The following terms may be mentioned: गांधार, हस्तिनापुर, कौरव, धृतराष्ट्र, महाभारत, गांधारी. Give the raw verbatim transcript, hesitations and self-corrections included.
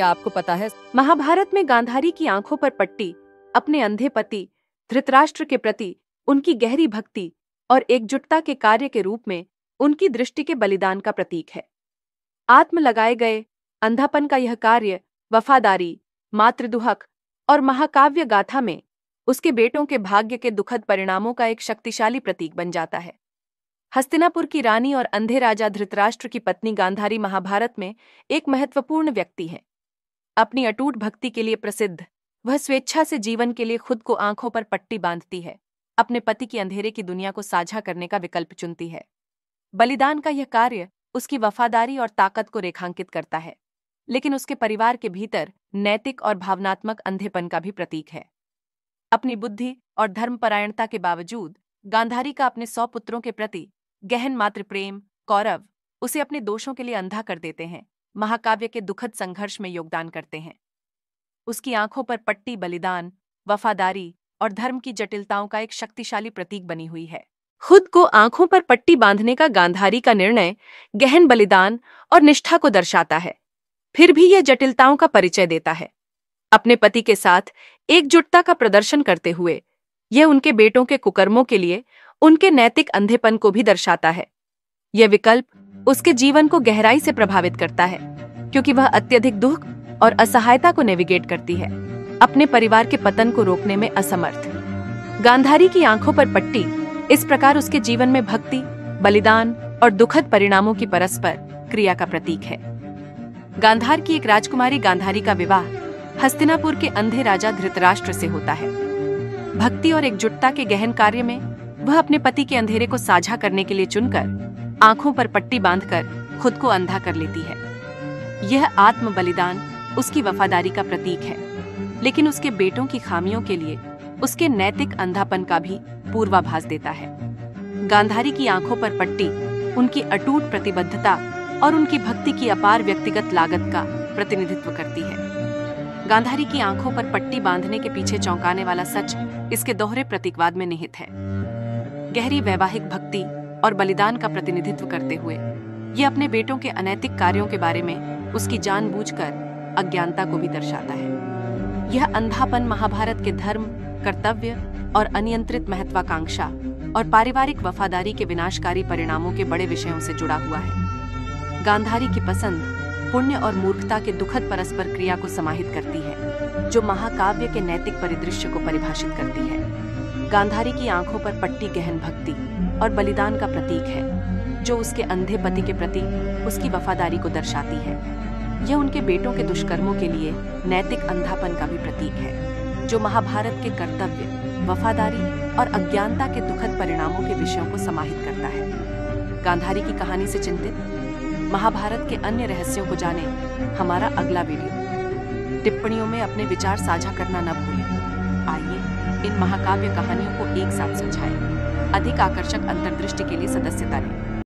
क्या आपको पता है, महाभारत में गांधारी की आंखों पर पट्टी, अपने अंधे पति धृतराष्ट्र के प्रति उनकी गहरी भक्ति और एकजुटता के कार्य के रूप में उनकी दृष्टि के बलिदान का प्रतीक है। आत्म लगाए गए अंधापन का यह कार्य वफादारी, मातृदुहक और महाकाव्य गाथा में उसके बेटों के भाग्य के दुखद परिणामों का एक शक्तिशाली प्रतीक बन जाता है। हस्तिनापुर की रानी और अंधे राजा धृतराष्ट्र की पत्नी गांधारी महाभारत में एक महत्वपूर्ण व्यक्ति हैं। अपनी अटूट भक्ति के लिए प्रसिद्ध, वह स्वेच्छा से जीवन के लिए खुद को आंखों पर पट्टी बांधती है, अपने पति की अंधेरे की दुनिया को साझा करने का विकल्प चुनती है। बलिदान का यह कार्य उसकी वफादारी और ताकत को रेखांकित करता है, लेकिन उसके परिवार के भीतर नैतिक और भावनात्मक अंधेपन का भी प्रतीक है। अपनी बुद्धि और धर्मपरायणता के बावजूद गांधारी का अपने सौ पुत्रों के प्रति गहन मातृप्रेम, कौरव उसे अपने दोषों के लिए अंधा कर देते हैं, महाकाव्य के दुखद संघर्ष में योगदान करते हैं। उसकी आंखों पर पट्टी बलिदान, वफादारी और धर्म की जटिलताओं का एक शक्तिशाली प्रतीक बनी हुई है। खुद को आंखों पर पट्टी बांधने का गांधारी का निर्णय गहन बलिदान और निष्ठा को दर्शाता है, फिर भी यह जटिलताओं का परिचय देता है। अपने पति के साथ एकजुटता का प्रदर्शन करते हुए यह उनके बेटों के कुकर्मों के लिए उनके नैतिक अंधेपन को भी दर्शाता है। यह विकल्प उसके जीवन को गहराई से प्रभावित करता है, क्योंकि वह अत्यधिक दुख और असहायता को नेविगेट करती है, अपने परिवार के पतन को रोकने में असमर्थ। गांधारी की आंखों पर पट्टी इस प्रकार उसके जीवन में भक्ति, बलिदान और दुखद परिणामों की परस्पर क्रिया का प्रतीक है। गांधार की एक राजकुमारी गांधारी का विवाह हस्तिनापुर के अंधे राजा धृतराष्ट्र से होता है। भक्ति और एकजुटता के गहन कार्य में वह अपने पति के अंधेरे को साझा करने के लिए चुनकर आंखों पर पट्टी बांधकर खुद को अंधा कर लेती है। यह आत्म बलिदान उसकी वफादारी का प्रतीक है, लेकिन उसके बेटों की खामियों के लिए उसके नैतिक अंधापन का भी पूर्वाभास देता है। गांधारी की आंखों पर पट्टी उनकी अटूट प्रतिबद्धता और उनकी भक्ति की अपार व्यक्तिगत लागत का प्रतिनिधित्व करती है। गांधारी की आंखों पर पट्टी बांधने के पीछे चौंकाने वाला सच इसके दोहरे प्रतीकवाद में निहित है। गहरी वैवाहिक भक्ति और बलिदान का प्रतिनिधित्व करते हुए ये अपने बेटों के अनैतिक कार्यों के बारे में उसकी जानबूझकर अज्ञानता को भी दर्शाता है। यह अंधापन महाभारत के धर्म, कर्तव्य और अनियंत्रित महत्वाकांक्षा और पारिवारिक वफादारी के विनाशकारी परिणामों के बड़े विषयों से जुड़ा हुआ है। गांधारी की पसंद पुण्य और मूर्खता के दुखद परस्पर क्रिया को समाहित करती है, जो महाकाव्य के नैतिक परिदृश्य को परिभाषित करती है। गांधारी की आंखों पर पट्टी गहन भक्ति और बलिदान का प्रतीक है, जो उसके अंधे पति के प्रति उसकी वफादारी को दर्शाती है। यह उनके बेटों के दुष्कर्मों के लिए नैतिक अंधापन का भी प्रतीक है, जो महाभारत के कर्तव्य, वफादारी और अज्ञानता के दुखद परिणामों के विषयों को समाहित करता है। गांधारी की कहानी से चिंतित महाभारत के अन्य रहस्यों को जाने हमारा अगला वीडियो। टिप्पणियों में अपने विचार साझा करना न भूलें। आइए इन महाकाव्य कहानियों को एक साथ समझाएं। अधिक आकर्षक अंतर्दृष्टि के लिए सदस्यता लें।